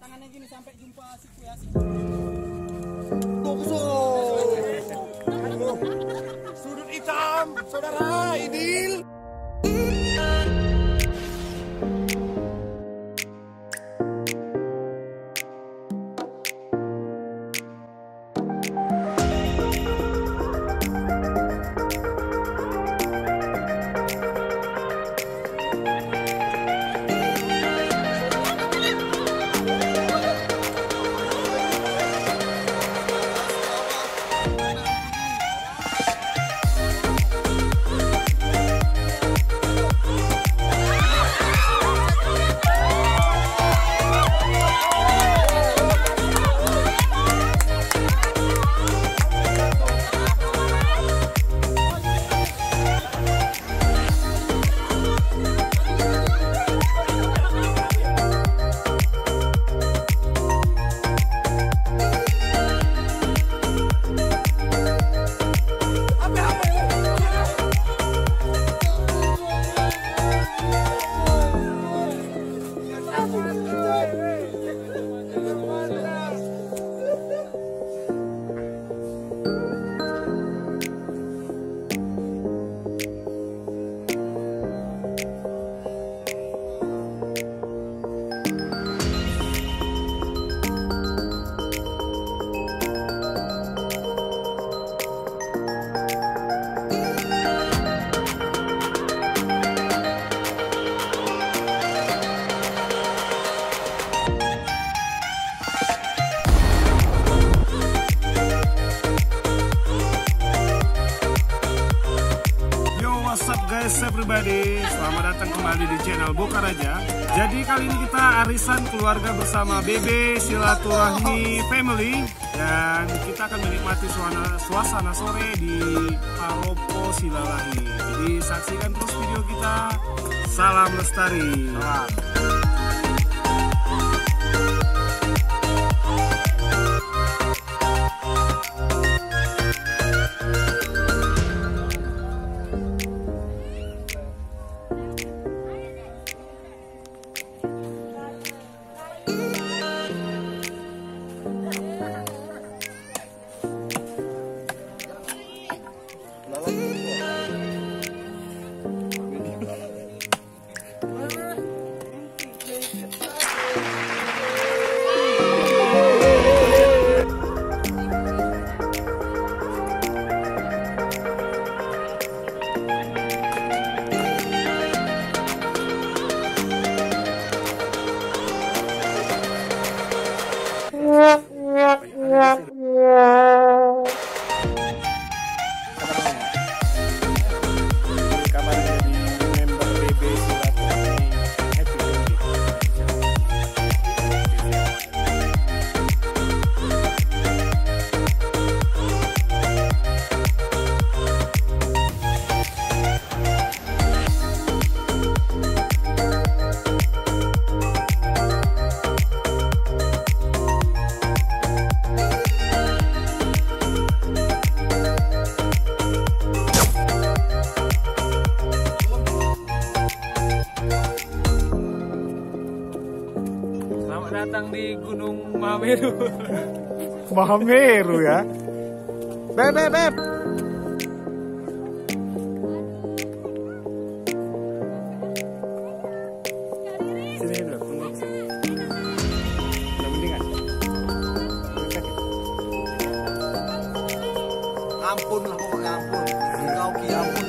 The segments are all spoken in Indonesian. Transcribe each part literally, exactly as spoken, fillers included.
tangannya gini sampai jumpa siku ya. Tukso. Sudut hitam, saudara Idil. Everybody, selamat datang kembali di channel Bokaraja. Jadi kali ini kita arisan keluarga bersama B B Silaturahmi Family, dan kita akan menikmati suasana, suasana sore di Paropo Silalahi. Jadi saksikan terus video kita. Salam lestari. Salam. Datang di Gunung Mameru. Mameru ya. Beb beb beb. Sini dulu. Mendingan. Ampun lah pokoknya ampun. Kau ki ampun.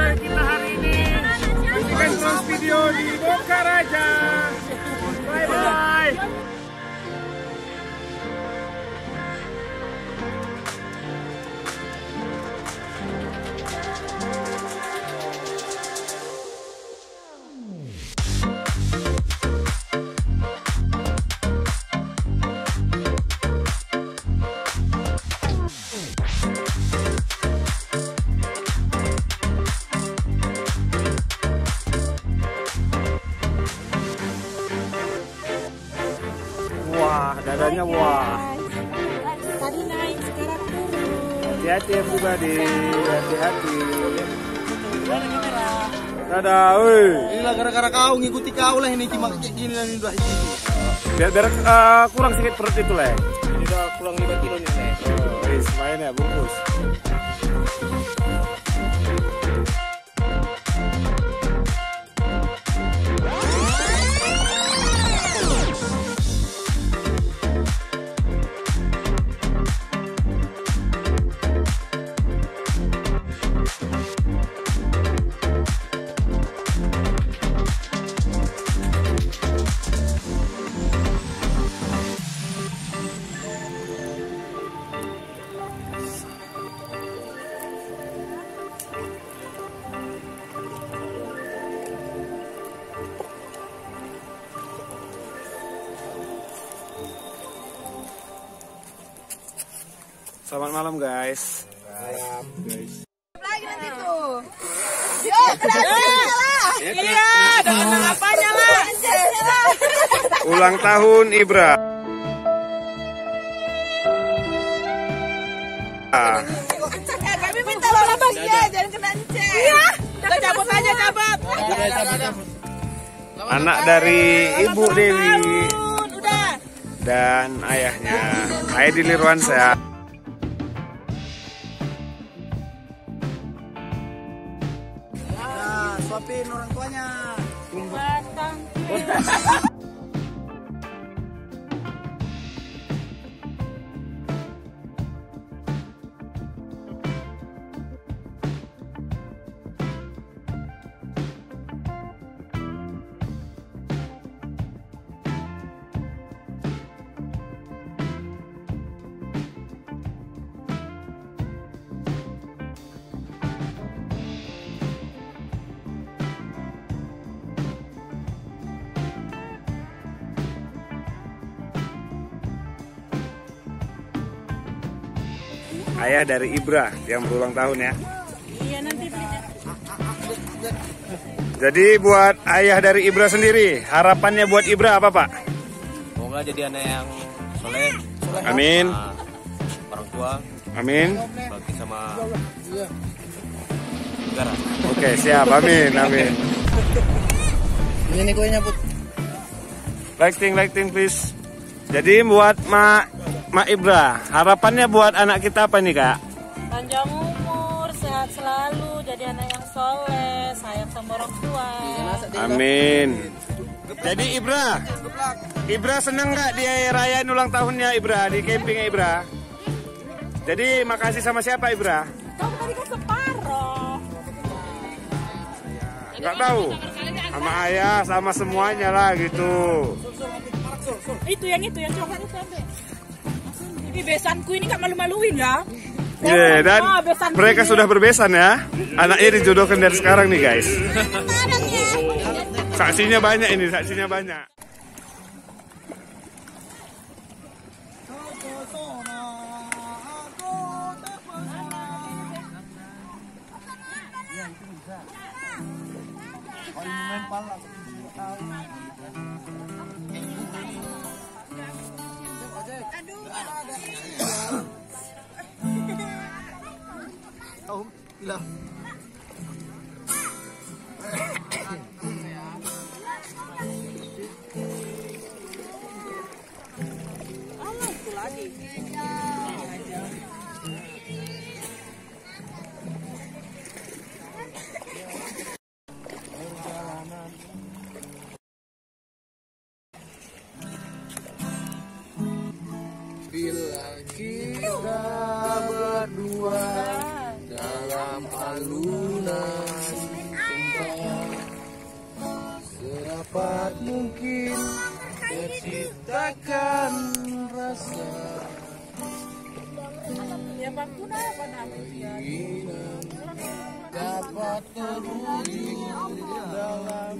sejarah kita hari ini. Saksikan terus video di Bongkar Aja. Bye bye. Wah, dadanya wah. Tadi naik, sekarang turun. Hati-hati ya pribadi, hati-hati. Dadah, woi. Inilah gara-gara kau ngikuti kau lah ini cuma gini dan udah itu. Biar uh, kurang sedikit perut itu lah. Ini udah kurang lima kilo nih, Teh. Wis, main ya, bungkus. Selamat malam guys. Malam guys. Lagi nanti tuh. Yo, iya, doang apanya lah. Ulang tahun Ibra. Eh, kami minta lola bang ya, jangan kena enceng. Iya, udah cabut aja cabut. Anak dari Ibu Dewi dan ayahnya. Ayah di Lirwan saya. Suapin orang tuanya. Batang. Ayah dari Ibra yang berulang tahun ya. Iya nanti beli. Jadi buat ayah dari Ibra sendiri, harapannya buat Ibra apa Pak? Semoga jadi anak yang soleh. Amin. Orang tua. Amin. Bakti sama negara. Oke siap. Amin. Amin. Ini kuenya Put. Lighting, lighting please. Jadi buat Mak. Mak Ibra, harapannya buat anak kita apa nih kak? Panjang umur, sehat selalu, jadi anak yang soleh, sayang sama orang tua. Amin. Jadi Ibra, Ibra seneng gak dia rayain ulang tahunnya Ibra, di campingnya Ibra? Jadi makasih sama siapa Ibra? Kamu tadi kan separoh. Gak tahu, sama ayah, sama semuanya lah gitu. Itu yang itu, yang coklat itu ambil. Tapi besanku ini gak malu-maluin ya. Iya, yeah, dan oh, mereka ini. Sudah berbesan ya. Anaknya dijodohkan dari sekarang nih guys. Saksinya banyak ini, saksinya banyak. Oh, bilang. Bila kita berdua dalam alunan dapat terwujud dalam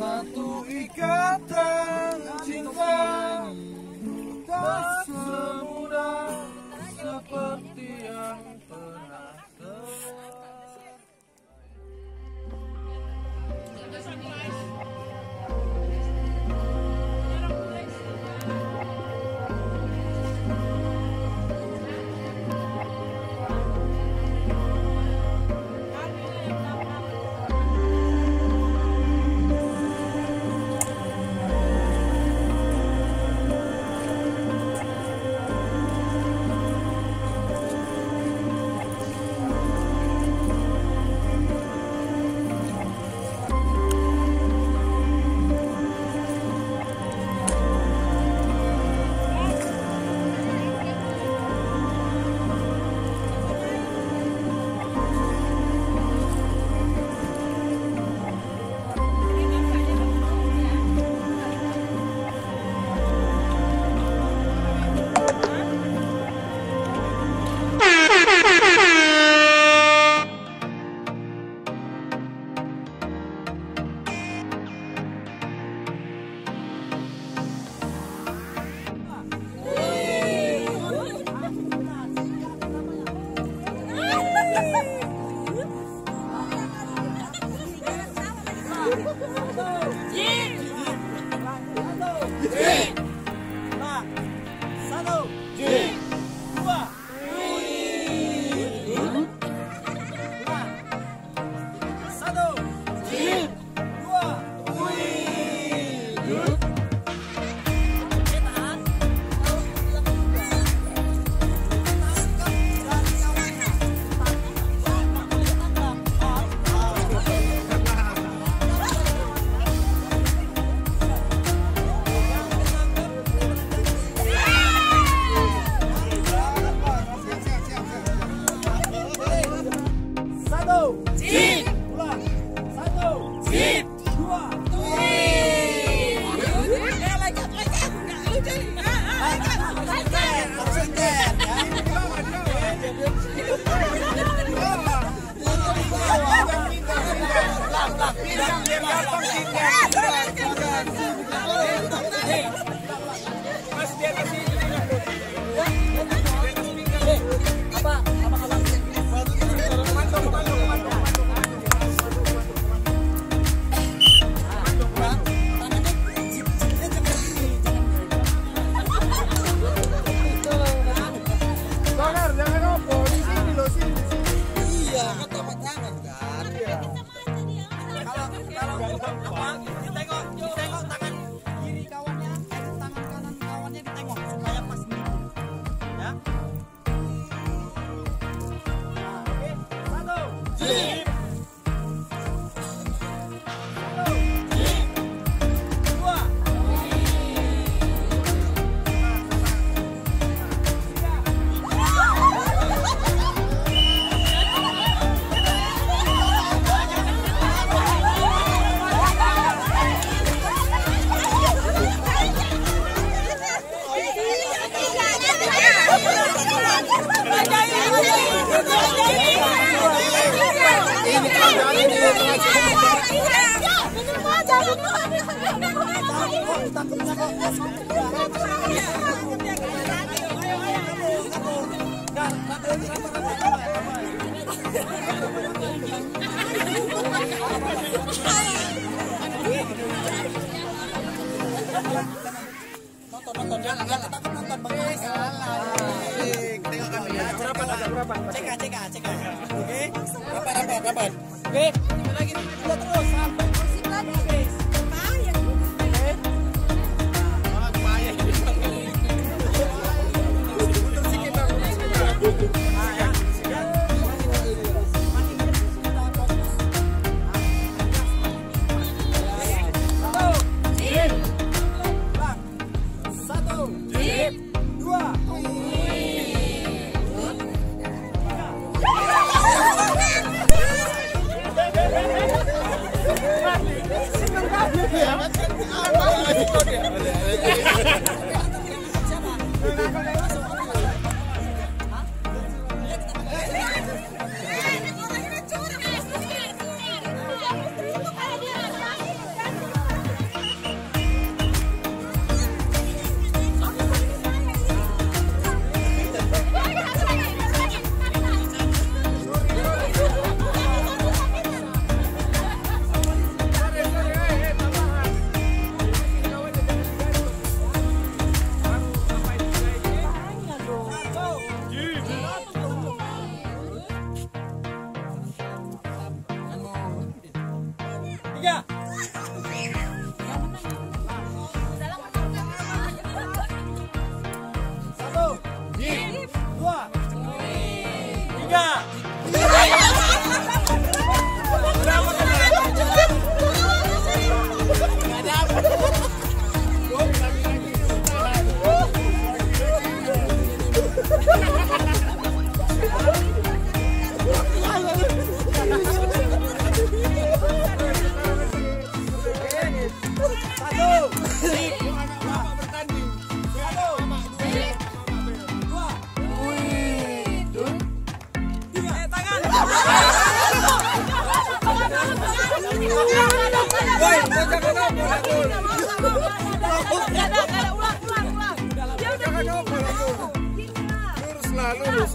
satu ikatan cinta tak semudah seperti yang pernah terjadi. Hah? क्या? Satu, dua, tiga. Lurus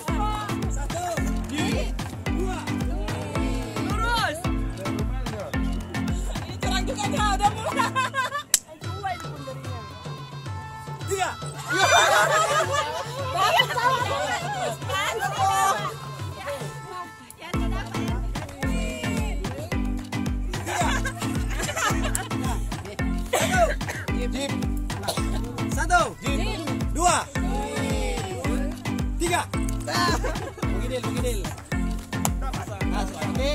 Satu, dua, lurus. Ini curang juga dia, udah mulai. Dua itu pundarinya. Tiga. Bagus, bagus.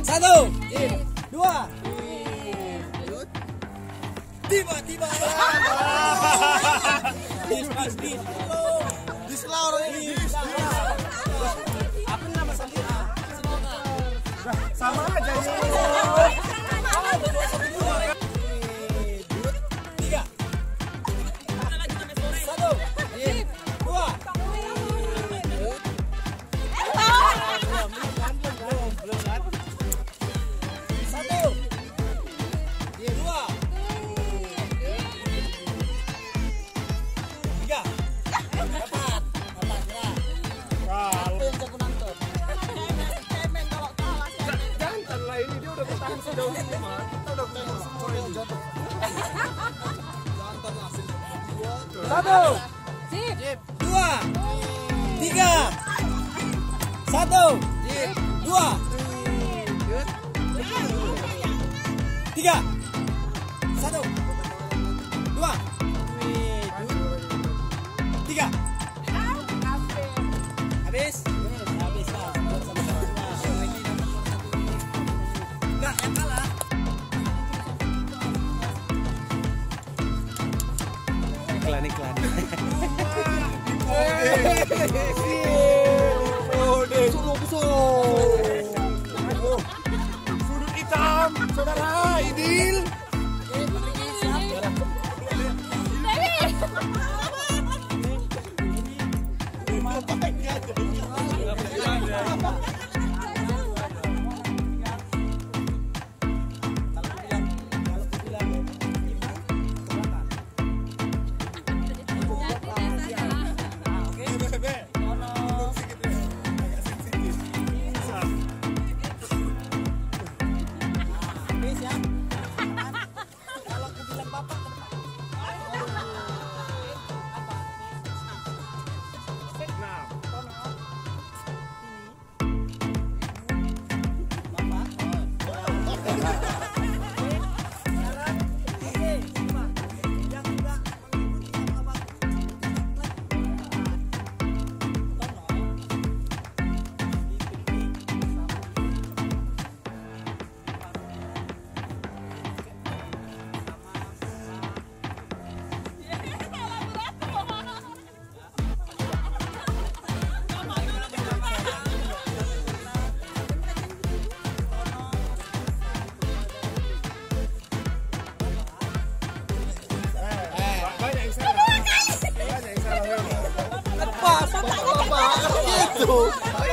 Satu, dua, tiba-tiba. Dis pasti. Dislau ini. Apa nama sendiri? Sama aja. Tiga. Satu, dua. Satu, dua, tiga. Satu, dua, tiga. Satu, dua, tiga. Habis. Sudut hitam, saudara Idil.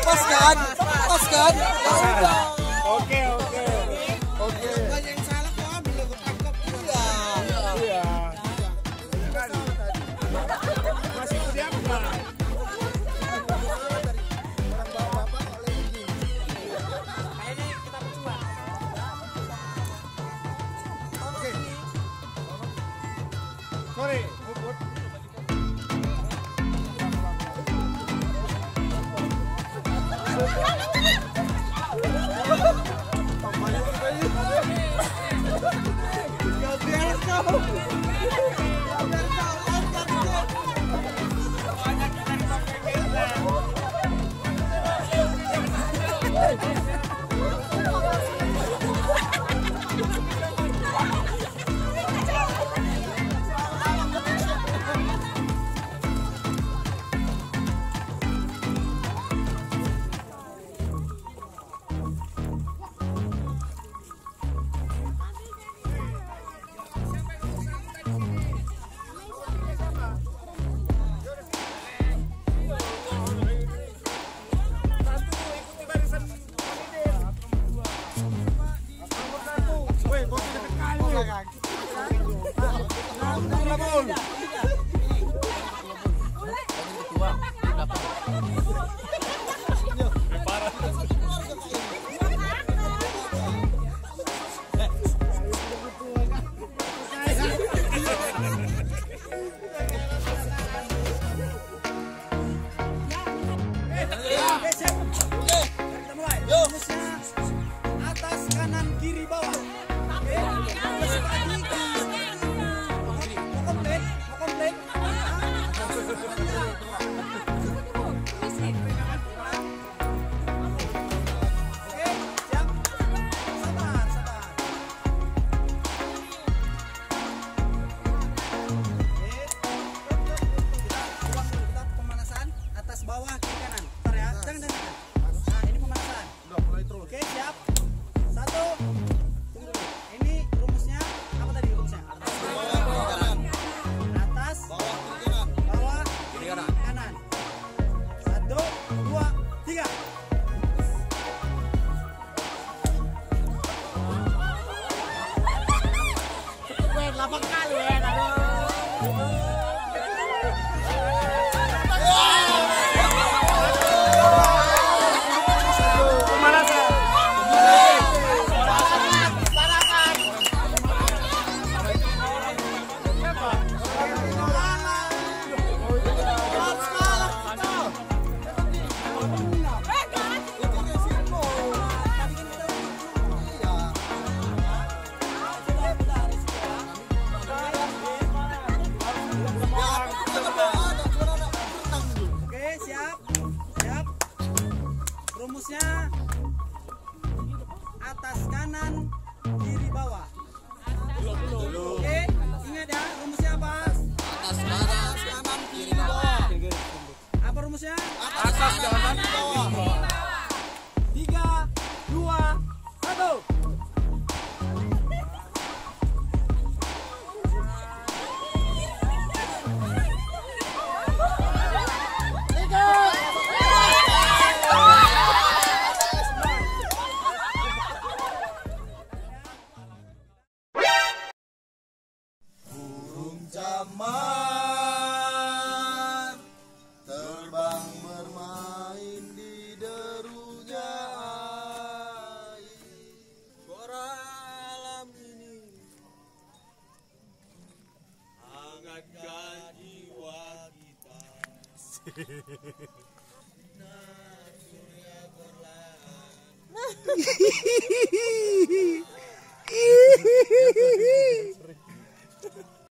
Pas kan? Pas kan? Oke, oke. Oke. Banyak yang salah kok, belum ketangkep. Iya. Iya. Masih dia apa? Orang bapak-bapak oleh ini. Kayaknya kita berdua. Oke. Sorry. Oke, musuhnya atas kanan kiri bawah. Bawah ke kanan, bentar ya, jangan jangan nah ini pemanasan udah mulai terus. Oke siap, satu tunggu dulu, ini rumusnya apa tadi rumusnya? Atas bawah kiri kanan, atas bawah kiri kanan, bawah kiri kanan, kanan satu, dua, tiga. Gue delapan kali ya, aduh. Rumusnya atas kanan kiri bawah. Oke, ingat ya rumusnya apa? Atas kanan kiri bawah. Apa rumusnya? Atas kanan kiri bawah. Tiga, dua, satu. Zaman terbang bermain di derunya air, suara alam ini hangatkan jiwa kita. Sinar surya berlalu.